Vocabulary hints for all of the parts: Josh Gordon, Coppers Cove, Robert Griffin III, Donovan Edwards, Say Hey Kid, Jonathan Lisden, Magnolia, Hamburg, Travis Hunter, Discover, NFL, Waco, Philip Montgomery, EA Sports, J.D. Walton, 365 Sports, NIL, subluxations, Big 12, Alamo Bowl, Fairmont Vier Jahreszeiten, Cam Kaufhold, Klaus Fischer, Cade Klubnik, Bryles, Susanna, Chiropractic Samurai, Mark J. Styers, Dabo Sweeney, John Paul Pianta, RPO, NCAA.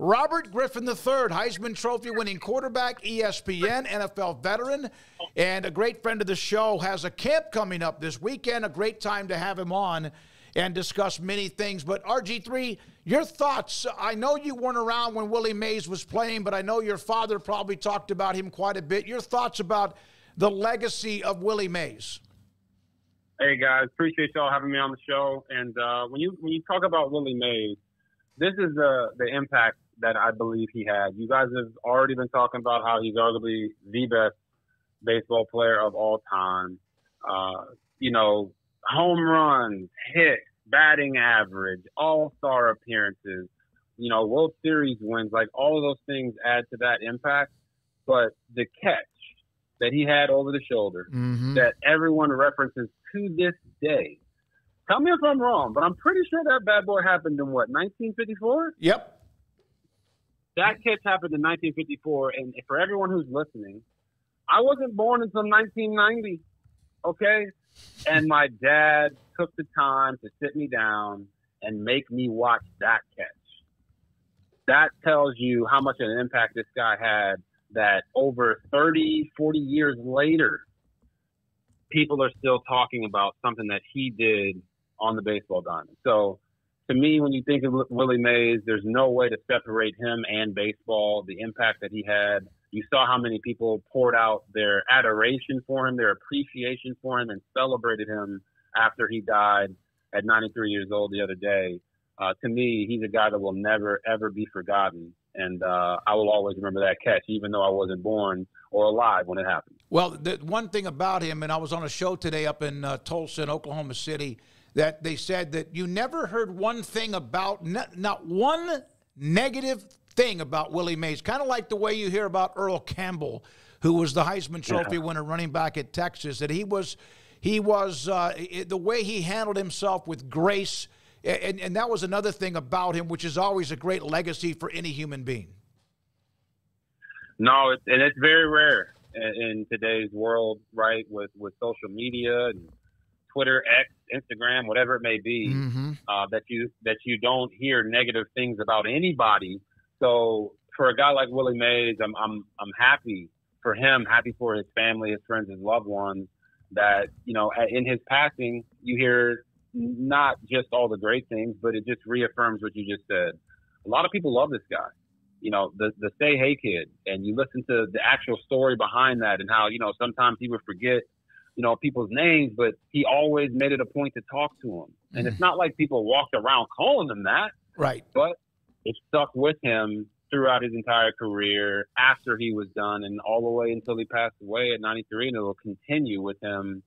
Robert Griffin III, Heisman Trophy-winning quarterback, ESPN, NFL veteran, and a great friend of the show, has a camp coming up this weekend. A great time to have him on and discuss many things. But, RG3, your thoughts. I know you weren't around when Willie Mays was playing, but I know your father probably talked about him quite a bit. Your thoughts about the legacy of Willie Mays. Hey, guys, appreciate y'all having me on the show. And when you talk about Willie Mays, this is the impact that I believe he had. You guys have already been talking about how he's arguably the best baseball player of all time. You know, home runs, hits, batting average, all-star appearances, you know, World Series wins, like all of those things add to that impact. But the catch that he had over the shoulder, that everyone references to this day. Tell me if I'm wrong, but I'm pretty sure that bad boy happened in, what, 1954? Yep. That catch happened in 1954, and for everyone who's listening, I wasn't born until 1990, okay? And my dad took the time to sit me down and make me watch that catch. That tells you how much of an impact this guy had, that over 30, 40 years later, people are still talking about something that he did on the baseball diamond. So to me, when you think of Willie Mays, there's no way to separate him and baseball, the impact that he had. You saw how many people poured out their adoration for him, their appreciation for him, and celebrated him after he died at 93 years old the other day. To me, he's a guy that will never, ever be forgotten. And I will always remember that catch, even though I wasn't born or alive when it happened. Well, the one thing about him, and I was on a show today up in Tulsa in Oklahoma City, that they said that you never heard one thing about, not one negative thing about Willie Mays, kind of like the way you hear about Earl Campbell, who was the Heisman Trophy winner running back at Texas, that the way he handled himself with grace. And that was another thing about him, which is always a great legacy for any human being. No, it's very rare in today's world, right, with social media and Twitter, X, Instagram, whatever it may be, that you don't hear negative things about anybody. So for a guy like Willie Mays, I'm happy for him, happy for his family, his friends, his loved ones, that, you know, in his passing, you hear not just all the great things, but it just reaffirms what you just said. A lot of people love this guy, you know, the Say Hey Kid, and you listen to the actual story behind that and how, you know, sometimes he would forget, you know, people's names, but he always made it a point to talk to him. And it's not like people walked around calling him that. Right. But it stuck with him throughout his entire career after he was done and all the way until he passed away at 93, and it will continue with him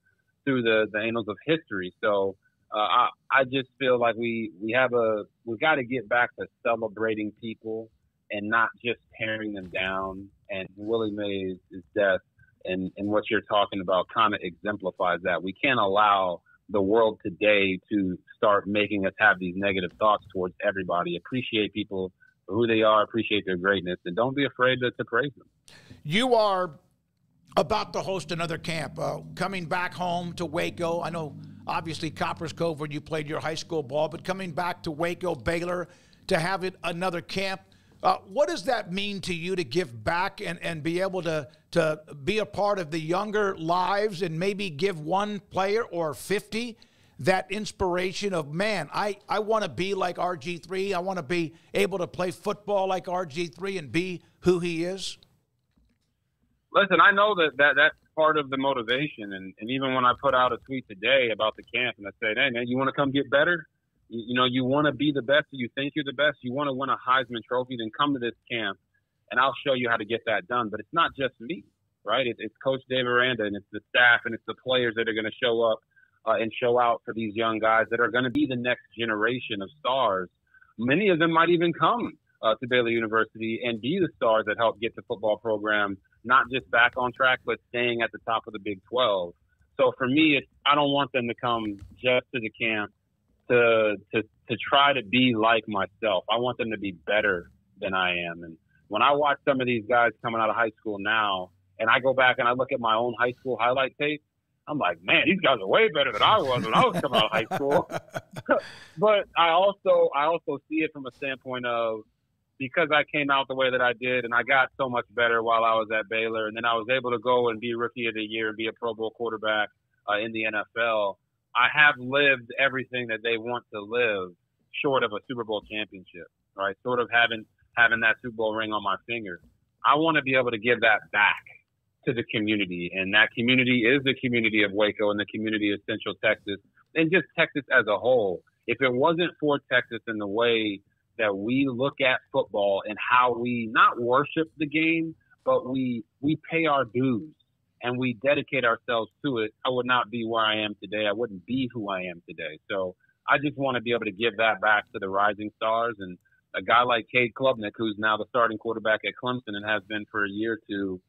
through the annals of history. So, I just feel like we got to get back to celebrating people and not just tearing them down. And Willie Mays' death and what you're talking about kind of exemplifies that. We can't allow the world today to start making us have these negative thoughts towards everybody. Appreciate people for who they are, appreciate their greatness, and don't be afraid to praise them. You are about to host another camp, coming back home to Waco. I know, obviously, Coppers Cove, where you played your high school ball, but coming back to Waco, Baylor, to have it another camp, what does that mean to you to give back and be able to be a part of the younger lives and maybe give one player or 50 that inspiration of, man, I want to be like RG3. I want to be able to play football like RG3 and be who he is? Listen, I know that's part of the motivation, and even when I put out a tweet today about the camp and I said, hey man, you want to come get better, you know, you want to be the best, you think you're the best, you want to win a Heisman Trophy, then come to this camp and I'll show you how to get that done. But it's not just me, right? It's Coach Dave Aranda, and it's the staff, and it's the players that are going to show up and show out for these young guys that are going to be the next generation of stars. Many of them might even come to Baylor University and be the stars that help get the football program not just back on track, but staying at the top of the Big 12. So for me, I don't want them to come just to the camp to try to be like myself. I want them to be better than I am. And when I watch some of these guys coming out of high school now, and I go back and I look at my own high school highlight tape, I'm like, man, these guys are way better than I was when I was coming out of high school. But I also see it from a standpoint of, because I came out the way that I did and I got so much better while I was at Baylor, and then I was able to go and be Rookie of the Year and be a Pro Bowl quarterback in the NFL, I have lived everything that they want to live short of a Super Bowl championship, right? Sort of having that Super Bowl ring on my finger. I want to be able to give that back to the community, and that community is the community of Waco and the community of Central Texas and just Texas as a whole. If it wasn't for Texas in the way that we look at football and how we not worship the game, but we pay our dues and we dedicate ourselves to it, I would not be where I am today. I wouldn't be who I am today. So I just want to be able to give that back to the rising stars, and a guy like Cade Klubnik, who's now the starting quarterback at Clemson and has been for a year or two,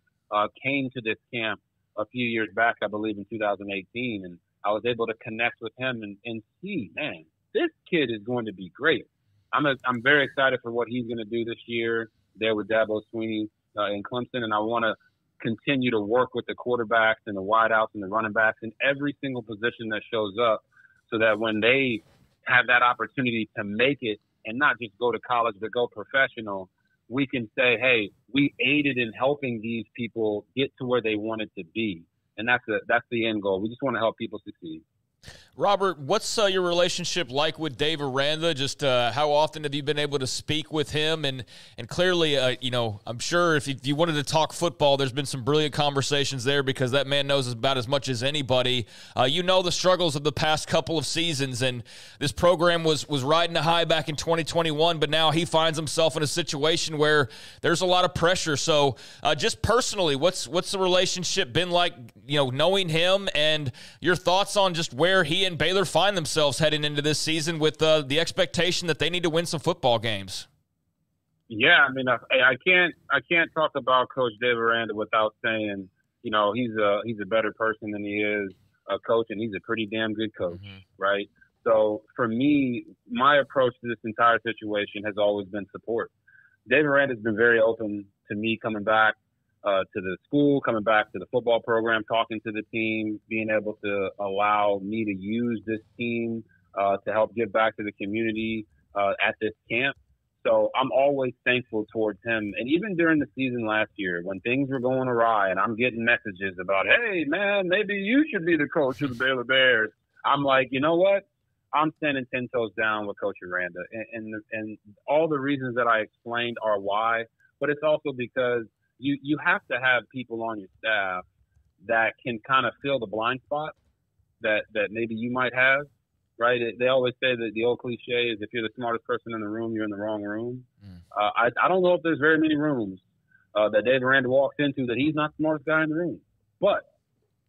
came to this camp a few years back, I believe in 2018, and I was able to connect with him and see, man, this kid is going to be great. I'm very excited for what he's going to do this year there with Dabo Sweeney in Clemson, and I want to continue to work with the quarterbacks and the wideouts and the running backs and every single position that shows up, so that when they have that opportunity to make it and not just go to college but go professional, we can say, hey, we aided in helping these people get to where they wanted to be. And that's the end goal. We just want to help people succeed. Robert, what's your relationship like with Dave Aranda? Just how often have you been able to speak with him? And clearly, you know, I'm sure if you wanted to talk football, there's been some brilliant conversations there, because that man knows about as much as anybody. You know the struggles of the past couple of seasons, and this program was riding a high back in 2021, but now he finds himself in a situation where there's a lot of pressure. So just personally, what's the relationship been like, you know, knowing him, and your thoughts on just where he and Baylor find themselves heading into this season with the expectation that they need to win some football games? Yeah, I mean, I can't talk about Coach Dave Aranda without saying, you know, he's a better person than he is a coach, and he's a pretty damn good coach, right? So for me, my approach to this entire situation has always been support. Dave Aranda has been very open to me coming back to the school, coming back to the football program, talking to the team, being able to allow me to use this team to help give back to the community at this camp. So I'm always thankful towards him. And even during the season last year, when things were going awry and I'm getting messages about, hey, man, maybe you should be the coach of the Baylor Bears, I'm like, you know what? I'm standing 10 toes down with Coach Aranda. And all the reasons that I explained are why, but it's also because you have to have people on your staff that can kind of fill the blind spots that maybe you might have, right? They always say that the old cliche is if you're the smartest person in the room, you're in the wrong room. I don't know if there's very many rooms that Dave Aranda walks into that he's not the smartest guy in the room. But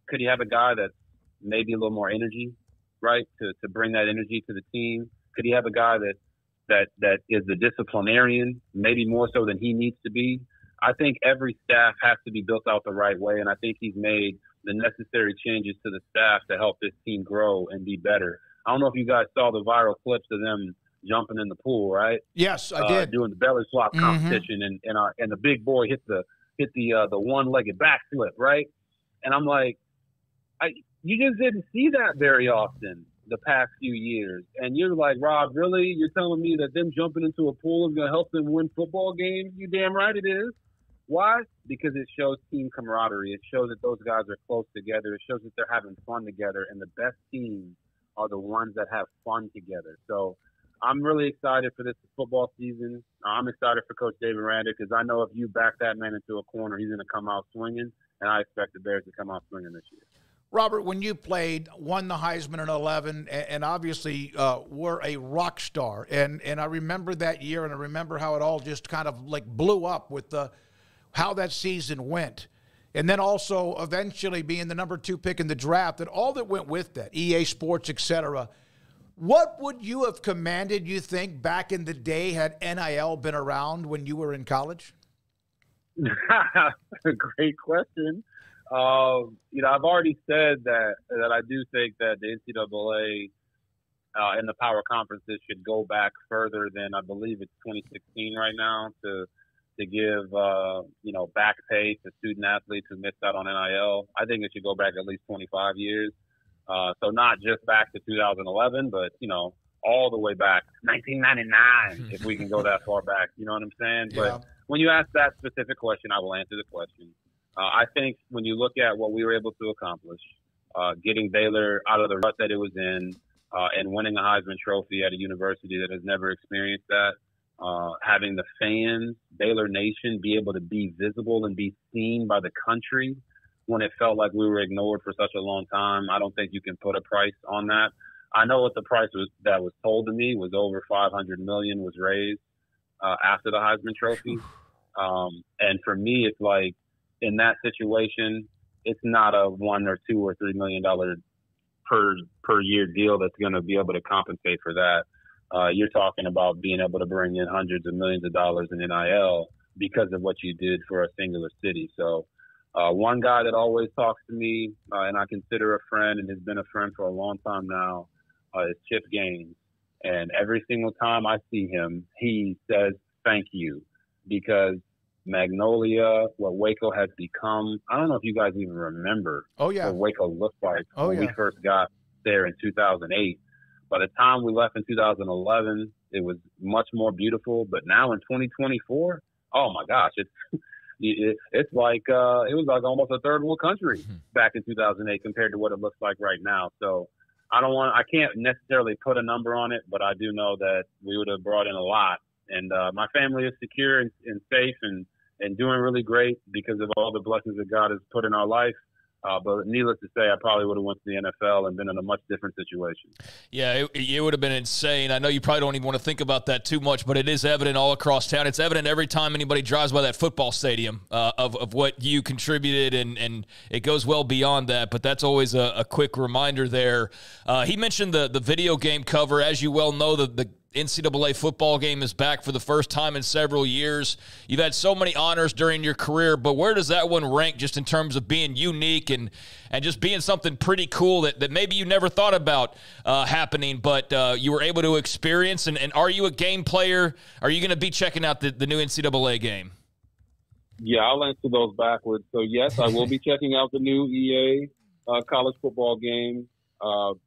could he have a guy that's maybe a little more energy, right, to bring that energy to the team? Could he have a guy that is the disciplinarian, maybe more so than he needs to be? I think every staff has to be built out the right way, and I think he's made the necessary changes to the staff to help this team grow and be better. I don't know if you guys saw the viral clips of them jumping in the pool, right? Yes, I did. Doing the belly flop competition, and the big boy hit the one-legged backflip, right? And I'm like, you just didn't see that very often the past few years. And you're like, Rob, really? You're telling me that them jumping into a pool is going to help them win football games? You damn right it is. Why? Because it shows team camaraderie. It shows that those guys are close together. It shows that they're having fun together, and the best teams are the ones that have fun together. So I'm really excited for this football season. I'm excited for Coach Dave Aranda, because I know if you back that man into a corner, he's going to come out swinging, and I expect the Bears to come out swinging this year. Robert, when you played, won the Heisman in 11, and obviously were a rock star, and I remember that year, and I remember how it all just kind of like blew up with the – how that season went, and then also eventually being the number 2 pick in the draft, and all that went with that, EA Sports, et cetera. What would you have commanded, you think, back in the day had NIL been around when you were in college? Great question. You know, I've already said that I do think that the NCAA and the power conferences should go back further than, I believe it's 2016 right now, to give, you know, back pay to student-athletes who missed out on NIL. I think it should go back at least 25 years. So not just back to 2011, but, you know, all the way back, 1999, if we can go that far back. You know what I'm saying? Yeah. But when you ask that specific question, I will answer the question. I think when you look at what we were able to accomplish, getting Baylor out of the rut that it was in, and winning a Heisman Trophy at a university that has never experienced that, having the fans, Baylor Nation, be able to be visible and be seen by the country when it felt like we were ignored for such a long time, I don't think you can put a price on that. I know what the price was that was told to me was over $500 million was raised after the Heisman Trophy. And for me, it's like, in that situation, it's not a $1 or $2 or $3 million per year deal that's going to be able to compensate for that. You're talking about being able to bring in hundreds of millions of dollars in NIL because of what you did for a singular city. So one guy that always talks to me and I consider a friend and has been a friend for a long time now is Chip Gaines. And every single time I see him, he says, thank you, because Magnolia, what Waco has become. I don't know if you guys even remember what Waco looked like when we first got there in 2008. By the time we left in 2011, it was much more beautiful. But now in 2024, oh my gosh, it's like it was like almost a third world country back in 2008 compared to what it looks like right now. So I can't necessarily put a number on it, but I do know that we would have brought in a lot. And my family is secure and safe and doing really great because of all the blessings that God has put in our life. But needless to say, I probably would have went to the NFL and been in a much different situation. Yeah, it would have been insane. I know you probably don't even want to think about that too much, but it is evident all across town. It's evident every time anybody drives by that football stadium of what you contributed, and it goes well beyond that. But that's always a quick reminder there. He mentioned the video game cover. As you well know, the NCAA football game is back for the first time in several years. You've had so many honors during your career, but where does that one rank just in terms of being unique and just being something pretty cool that maybe you never thought about happening, but you were able to experience? And are you a game player? Are you going to be checking out the new NCAA game? Yeah, I'll answer those backwards. So, yes, I will be checking out the new EA college football game.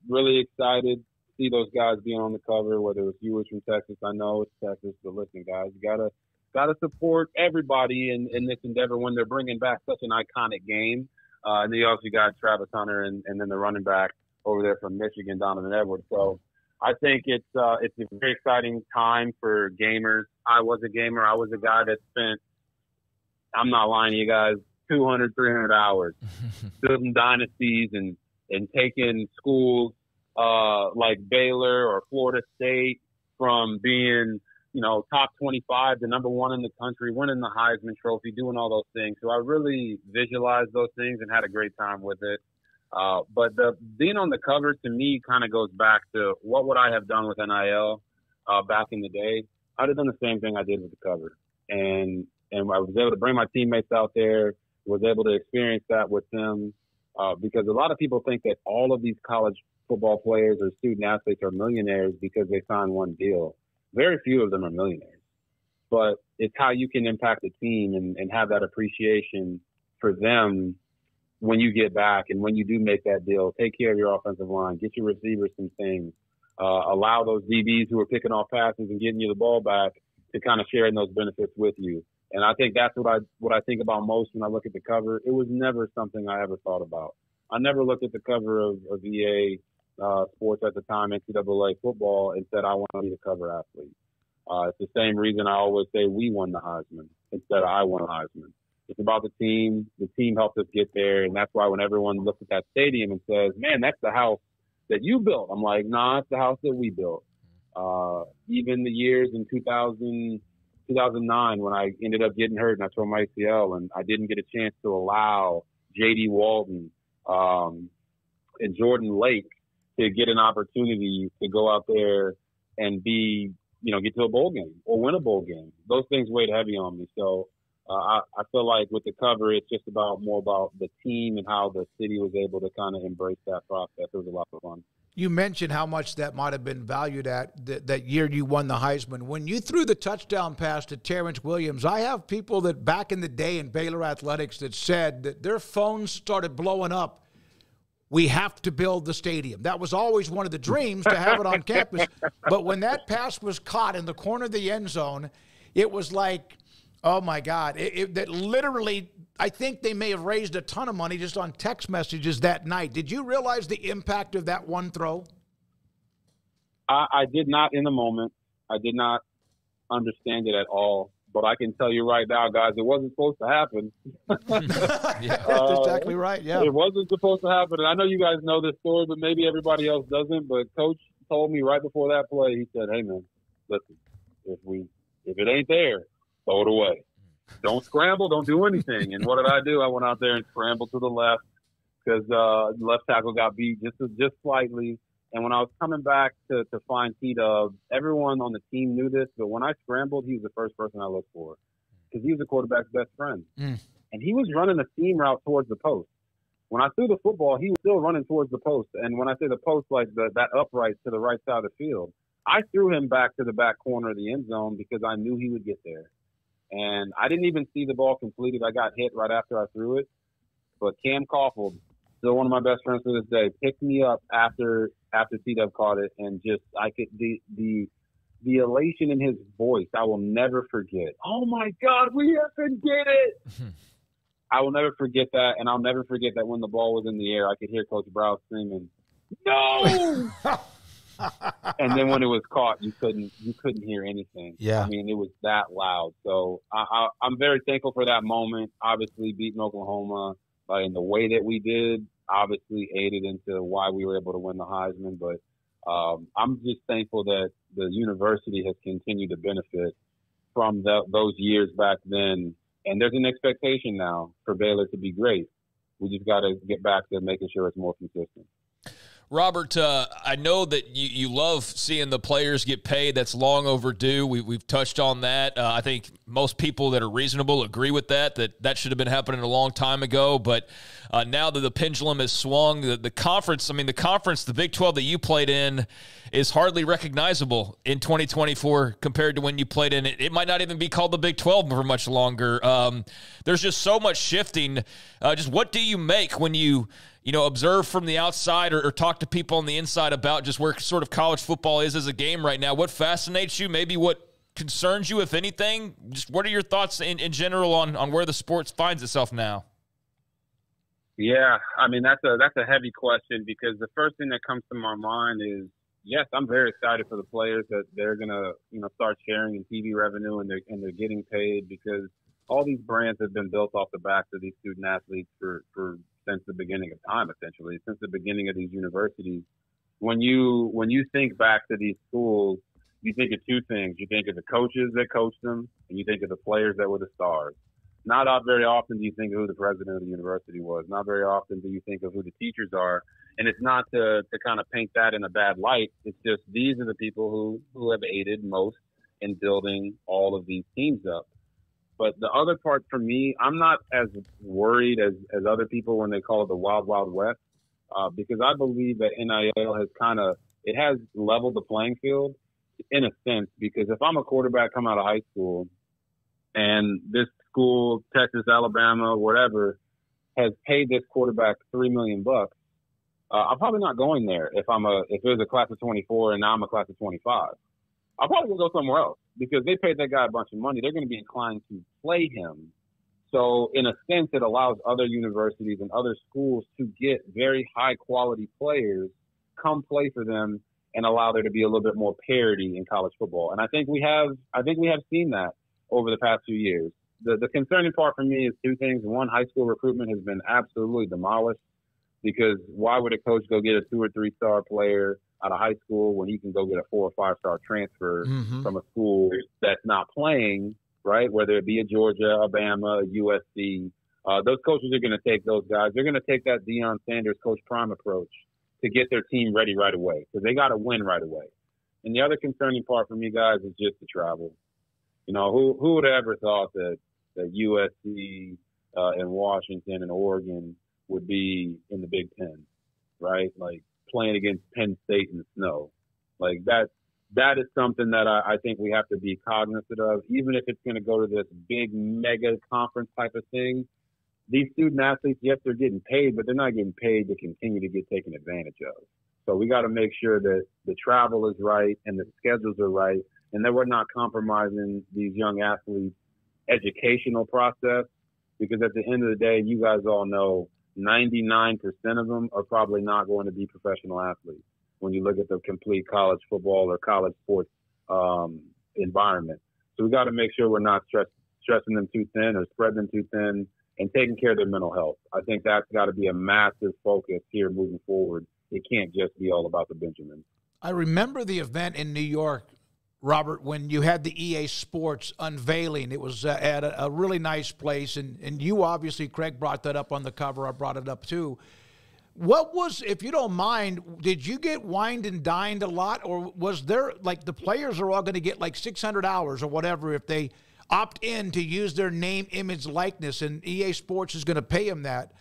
Really excited. See those guys being on the cover, whether it's you from Texas. I know it's Texas, but listen, guys, you gotta support everybody in this endeavor when they're bringing back such an iconic game. And then you also got Travis Hunter and then the running back over there from Michigan, Donovan Edwards. So I think it's a very exciting time for gamers. I was a gamer. I was a guy that spent, I'm not lying to you guys, 200, 300 hours building dynasties and taking schools like Baylor or Florida State from being, top 25 to #1 in the country, winning the Heisman Trophy, doing all those things. So I really visualized those things and had a great time with it. But being on the cover to me kind of goes back to what would I have done with NIL back in the day? I'd have done the same thing I did with the cover. And I was able to bring my teammates out there, was able to experience that with them because a lot of people think that all of these college football players or student athletes are millionaires because they signed one deal. Very few of them are millionaires. But it's how you can impact the team and have that appreciation for them when you get back and when you do make that deal. Take care of your offensive line. Get your receivers some things. Allow those DBs who are picking off passes and getting you the ball back to kind of share in those benefits with you. And I think that's what I think about most when I look at the cover. It was never something I ever thought about. I never looked at the cover of EA Sports at the time, NCAA football, and said I want to be the cover athlete. It's the same reason I always say we won the Heisman instead of I won the Heisman. It's about the team. The team helped us get there, and that's why when everyone looks at that stadium and says, man, that's the house that you built. I'm like, nah, it's the house that we built. Even the years in 2009 when I ended up getting hurt and I tore my ACL and I didn't get a chance to allow J.D. Walton and Jordan Lake to get an opportunity to go out there and be, get to a bowl game or win a bowl game. Those things weighed heavy on me. So I feel like with the cover, it's just more about the team and how the city was able to kind of embrace that process. It was a lot of fun. You mentioned how much that might have been valued at that year you won the Heisman. When you threw the touchdown pass to Terrence Williams, I have people that back in the day in Baylor athletics that said that their phones started blowing up We have to build the stadium. That was always one of the dreams, to have it on campus. But when that pass was caught in the corner of the end zone, it was like, oh, my God. That literally, I think they may have raised a ton of money just on text messages that night. Did you realize the impact of that one throw? I did not in the moment. I did not understand it at all. But I can tell you right now, guys, it wasn't supposed to happen. Yeah, that's exactly right. Yeah, it wasn't supposed to happen. And I know you guys know this story, but maybe everybody else doesn't. But Coach told me right before that play, he said, "Hey, man, listen, if it ain't there, throw it away. Don't scramble. Don't do anything." And what did I do? I went out there and scrambled to the left because left tackle got beat just slightly. And when I was coming back to find T-Dub, everyone on the team knew this, but when I scrambled, he was the first person I looked for because he was the quarterback's best friend. Mm. And he was running a seam route towards the post. When I threw the football, he was still running towards the post. And when I say the post, like that upright to the right side of the field, I threw him back to the back corner of the end zone because I knew he would get there. And I didn't even see the ball completed. I got hit right after I threw it. But Cam Kaufhold, still one of my best friends to this day, picked me up after T-Dub caught it, and just I could the elation in his voice, I will never forget. Oh my God, we effing did it! I will never forget that, and I'll never forget that when the ball was in the air, I could hear Coach Bryles screaming, "No!" And then when it was caught, you couldn't hear anything. Yeah, I mean, it was that loud. So I'm very thankful for that moment. Obviously, beating Oklahoma in the way that we did obviously aided into why we were able to win the Heisman. But I'm just thankful that the university has continued to benefit from those years back then. And there's an expectation now for Baylor to be great. We just got to get back to making sure it's more consistent. Robert, I know that you love seeing the players get paid. That's long overdue. We've touched on that. I think most people that are reasonable agree with that should have been happening a long time ago. But now that the pendulum has swung, the Big 12 that you played in is hardly recognizable in 2024 compared to when you played in it. It might not even be called the Big 12 for much longer. There's just so much shifting. Just what do you make when you observe from the outside or talk to people on the inside about just where sort of college football is as a game right now? What fascinates you? Maybe what concerns you, if anything? Just what are your thoughts in general on where the sports finds itself now? Yeah, I mean, that's a heavy question because the first thing that comes to my mind is, yes, I'm very excited for the players that they're going to start sharing in TV revenue and they're getting paid because all these brands have been built off the backs of these student athletes for since the beginning of time, essentially, since the beginning of these universities. When you think back to these schools, you think of two things. You think of the coaches that coached them, and you think of the players that were the stars. Not very often do you think of who the president of the university was. Not very often do you think of who the teachers are. And it's not to kind of paint that in a bad light. It's just these are the people who have aided most in building all of these teams up. But the other part for me, I'm not as worried as other people when they call it the Wild Wild West, because I believe that NIL has leveled the playing field in a sense, because if I'm a quarterback coming out of high school and this school, Texas, Alabama, whatever, has paid this quarterback $3 million, I'm probably not going there if it was a class of 24 and now I'm a class of 25. I'll probably go somewhere else because they paid that guy a bunch of money. They're going to be inclined to play him. So in a sense, it allows other universities and other schools to get very high-quality players, come play for them, and allow there to be a little bit more parity in college football. And I think we have seen that over the past few years. The concerning part for me is two things. One, high school recruitment has been absolutely demolished because why would a coach go get a 2- or 3-star player out of high school when he can go get a 4- or 5-star transfer from a school that's not playing, right? Whether it be a Georgia, Alabama, USC, those coaches are going to take those guys. They're going to take that Deion Sanders, Coach Prime approach to get their team ready right away because they got to win right away. And the other concerning part for me, guys, is just the travel. Who would have ever thought that USC and Washington and Oregon would be in the Big Ten, right? Like, playing against Penn State in the snow. Like that is something that I think we have to be cognizant of, even if it's going to go to this big mega conference type of thing. these student athletes, yes, they're getting paid, but they're not getting paid to continue to get taken advantage of. So we got to make sure that the travel is right and the schedules are right and that we're not compromising these young athletes' educational process, because at the end of the day, you guys all know 99% of them are probably not going to be professional athletes when you look at the complete college football or college sports environment. So we got to make sure we're not stressing them too thin or spreading them too thin, and taking care of their mental health. I think that's got to be a massive focus here moving forward. It can't just be all about the Benjamins. I remember the event in New York, Robert, when you had the EA Sports unveiling. It was at a really nice place, and you obviously, Craig, brought that up on the cover. I brought it up too. What was, if you don't mind, did you get wined and dined a lot, or was there, like, the players are all going to get like 600 hours or whatever if they opt in to use their name, image, likeness, and EA Sports is going to pay them that.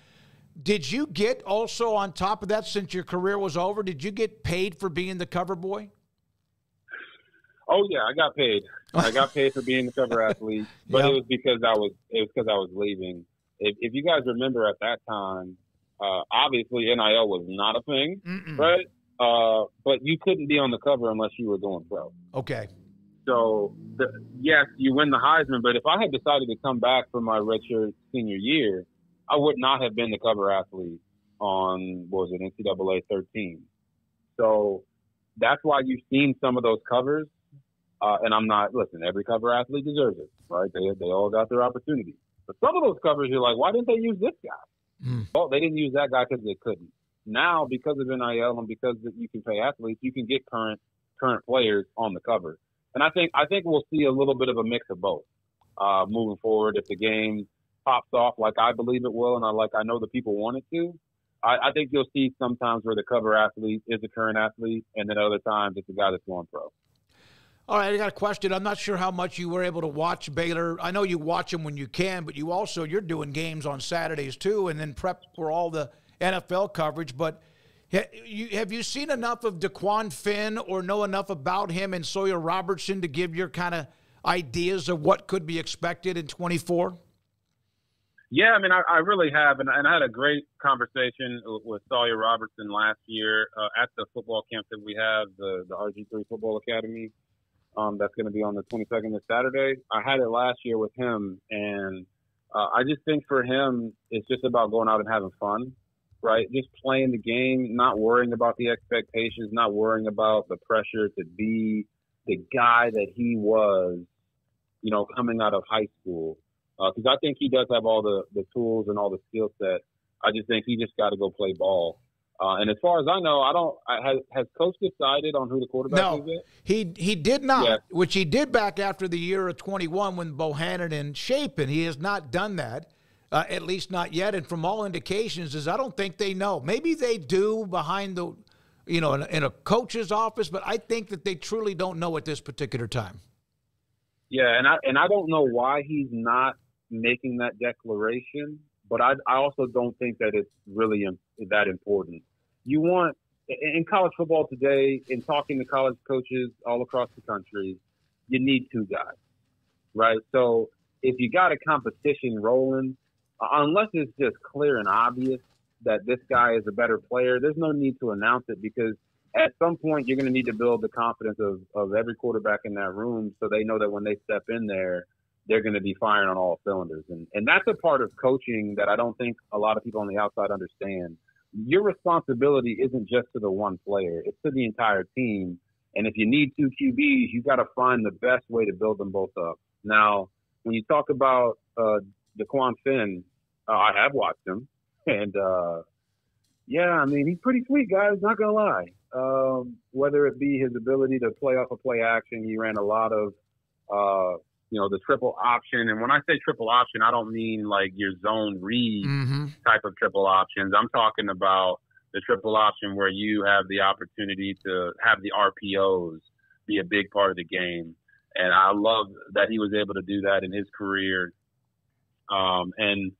Did you get also on top of that, since your career was over, did you get paid for being the cover boy? Oh yeah, I got paid. I got paid for being the cover athlete, but yep. It was because I was leaving. If you guys remember at that time, obviously NIL was not a thing, right? But you couldn't be on the cover unless you were going pro. Okay. So, yes, you win the Heisman, but if I had decided to come back for my redshirt senior year, I would not have been the cover athlete on, what was it, NCAA 13. So that's why you've seen some of those covers, and I'm not – listen, every cover athlete deserves it, right? They all got their opportunity. But some of those covers, you're like, why didn't they use this guy? Well, they didn't use that guy because they couldn't. Now, because of NIL and because you can pay athletes, you can get current players on the cover. And I think we'll see a little bit of a mix of both moving forward. If the game pops off like I believe it will, and I know the people want it to, I think you'll see sometimes where the cover athlete is a current athlete, and then other times it's a guy that's going pro. All right, I got a question. I'm not sure how much you were able to watch Baylor. I know you watch them when you can, but you also, you're doing games on Saturdays too, and then prep for all the NFL coverage, but – have you seen enough of DeQuan Finn or know enough about him and Sawyer Robertson to give your kind of ideas of what could be expected in 24? Yeah, I mean, I really have. And I had a great conversation with Sawyer Robertson last year at the football camp that we have, the RG3 Football Academy. That's going to be on the 22nd this Saturday. I had it last year with him, and I just think for him it's just about going out and having fun. Right, just playing the game, not worrying about the expectations, not worrying about the pressure to be the guy that he was, you know, coming out of high school. Because I think he does have all the tools and all the skill set. I just think he just got to go play ball. And as far as I know, has Coach decided on who the quarterback is? No, he did not, yeah. Which he did back after the year of 21 when Bohannon and Shapen. He has not done that. At least not yet, and from all indications is I don't think they know. Maybe they do behind the, you know, in a coach's office, but I think that they truly don't know at this particular time. Yeah, and I don't know why he's not making that declaration, but I also don't think that it's really that important. You want in college football today, in talking to college coaches all across the country, you need two guys, right? So if you got a competition rolling, unless it's just clear and obvious that this guy is a better player, there's no need to announce it, because at some point you're going to need to build the confidence of every quarterback in that room so they know that when they step in there, they're going to be firing on all cylinders. And that's a part of coaching that I don't think a lot of people on the outside understand. Your responsibility isn't just to the one player. It's to the entire team. And if you need two QBs, you got to find the best way to build them both up. Now, when you talk about DeQuan Finn, I have watched him. And, yeah, I mean, he's pretty sweet, guys, not going to lie. Whether it be his ability to play off a play action, he ran a lot of, you know, the triple option. And when I say triple option, I don't mean like your zone read type of triple options. I'm talking about the triple option where you have the opportunity to have the RPOs be a big part of the game. And I love that he was able to do that in his career. And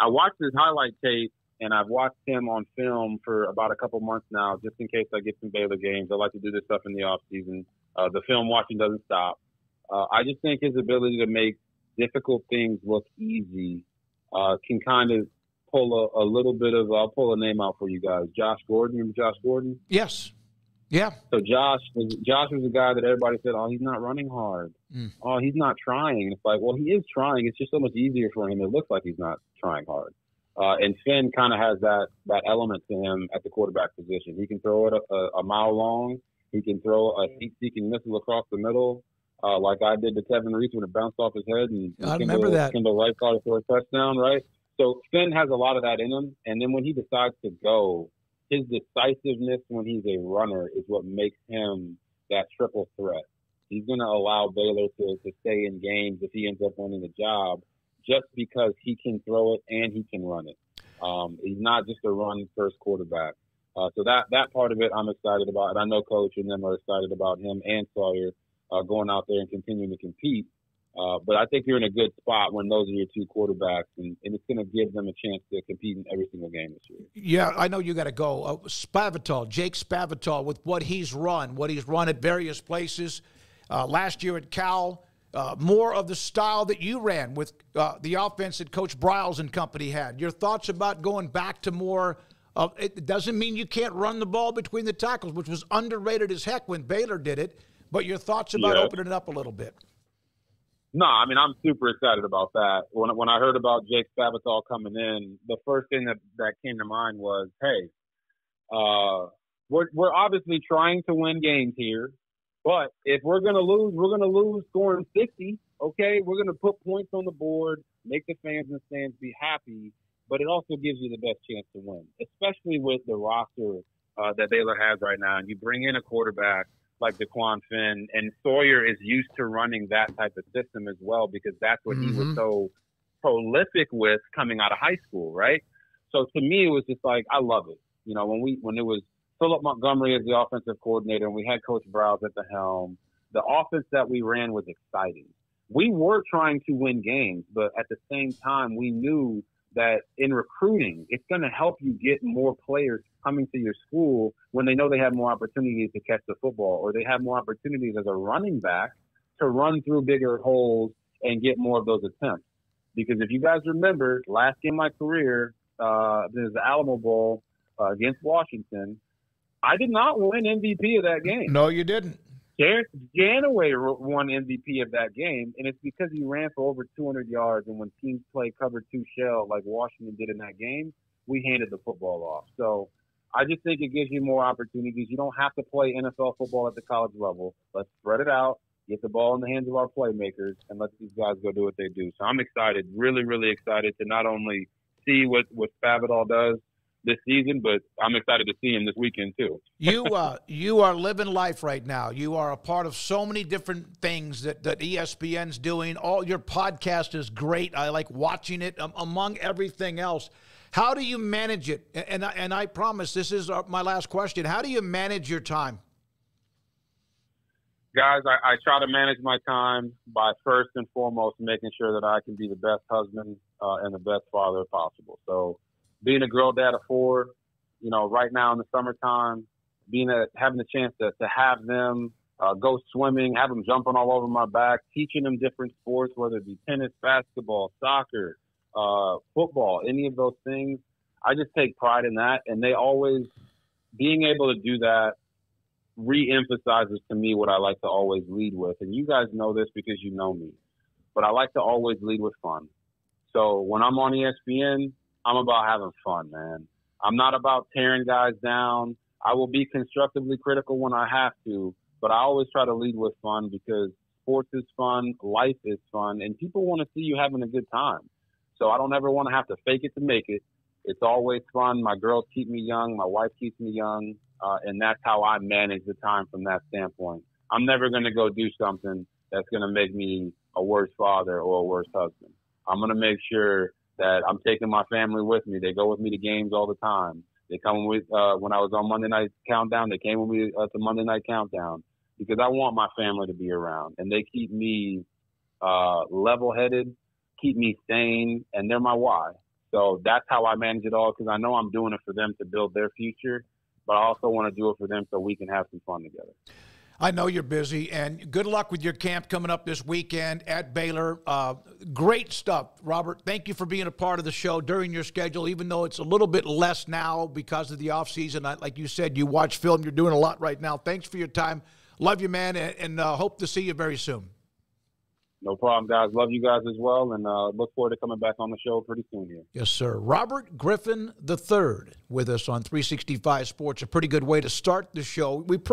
I watched his highlight tape, and I've watched him on film for about a couple months now, just in case I get some Baylor games. I like to do this stuff in the offseason. The film watching doesn't stop. I just think his ability to make difficult things look easy can kind of pull a little bit of – I'll pull a name out for you guys. Josh Gordon. Remember Josh Gordon? Yes. Yeah. So Josh was the guy that everybody said, oh, he's not running hard. Mm. Oh, he's not trying. It's like, well, he is trying. It's just so much easier for him. It looks like he's not trying hard. And Finn kind of has that element to him at the quarterback position. He can throw it a mile long. He can throw a heat-seeking missile across the middle, like I did to Kevin Reese when it bounced off his head. And I remember that. Kendall Wright caught it for a touchdown, right? So Finn has a lot of that in him. And then when he decides to go, his decisiveness when he's a runner is what makes him that triple threat. He's going to allow Baylor to stay in games if he ends up winning the job, just because he can throw it and he can run it. He's not just a run-first quarterback. So that part of it I'm excited about. And I know Coach and them are excited about him and Sawyer going out there and continuing to compete. But I think you're in a good spot when those are your two quarterbacks, and it's going to give them a chance to compete in every single game this year. Yeah, I know you got to go. Jake Spavital, with what he's run at various places. Last year at Cal, more of the style that you ran with the offense that Coach Bryles and company had. Your thoughts about going back to more – it doesn't mean you can't run the ball between the tackles, which was underrated as heck when Baylor did it, but your thoughts about opening it up a little bit. No, I mean, I'm super excited about that. When I heard about Jake Spavital coming in, the first thing that came to mind was, hey, we're obviously trying to win games here, but if we're going to lose, we're going to lose scoring 60, okay? We're going to put points on the board, make the fans and stands be happy, but it also gives you the best chance to win, especially with the roster that Baylor has right now. And you bring in a quarterback like DeQuan Finn, and Sawyer is used to running that type of system as well, because that's what he was so prolific with coming out of high school, right? So to me, it was just like, I love it. You know, when it was Philip Montgomery as the offensive coordinator and we had Coach Bryles at the helm, the offense that we ran was exciting. We were trying to win games, but at the same time, we knew that in recruiting, it's going to help you get more players coming to your school when they know they have more opportunities to catch the football, or they have more opportunities as a running back to run through bigger holes and get more of those attempts. Because if you guys remember, last game of my career, there's the Alamo Bowl against Washington. I did not win MVP of that game. No, you didn't. Jared Gannaway won MVP of that game, and it's because he ran for over 200 yards, and when teams play cover two shell like Washington did in that game, we handed the football off. So I just think it gives you more opportunities. You don't have to play NFL football at the college level. Let's spread it out, get the ball in the hands of our playmakers, and let these guys go do what they do. So I'm excited, really, really excited to not only see what Spavital does this season, but I'm excited to see him this weekend too. You are living life right now. You are a part of so many different things that ESPN's doing. All your podcast is great. I like watching it among everything else. How do you manage it? And I promise this is my last question. How do you manage your time? Guys, I try to manage my time by first and foremost making sure that I can be the best husband and the best father possible. So being a girl dad of four, you know, right now in the summertime, having the chance to have them go swimming, have them jumping all over my back, teaching them different sports, whether it be tennis, basketball, soccer, football, any of those things. I just take pride in that. And they always, being able to do that re-emphasizes to me what I like to always lead with. And you guys know this because you know me, but I like to always lead with fun. So when I'm on ESPN, I'm about having fun, man. I'm not about tearing guys down. I will be constructively critical when I have to, but I always try to lead with fun, because sports is fun, life is fun, and people want to see you having a good time. So I don't ever want to have to fake it to make it. It's always fun. My girls keep me young. My wife keeps me young, and that's how I manage the time from that standpoint. I'm never going to go do something that's going to make me a worse father or a worse husband. I'm going to make sure that I'm taking my family with me. They go with me to games all the time. They come with, when I was on Monday Night Countdown, they came with me to Monday Night Countdown, because I want my family to be around, and they keep me level-headed, keep me sane, and they're my why. So that's how I manage it all, because I know I'm doing it for them to build their future, but I also want to do it for them so we can have some fun together. I know you're busy, and good luck with your camp coming up this weekend at Baylor. Great stuff, Robert. Thank you for being a part of the show during your schedule, even though it's a little bit less now because of the offseason. Like you said, you watch film. You're doing a lot right now. Thanks for your time. Love you, man, and hope to see you very soon. No problem, guys. Love you guys as well, and look forward to coming back on the show pretty soon here. Yes, sir. Robert Griffin III with us on 365 Sports. A pretty good way to start the show. We pretty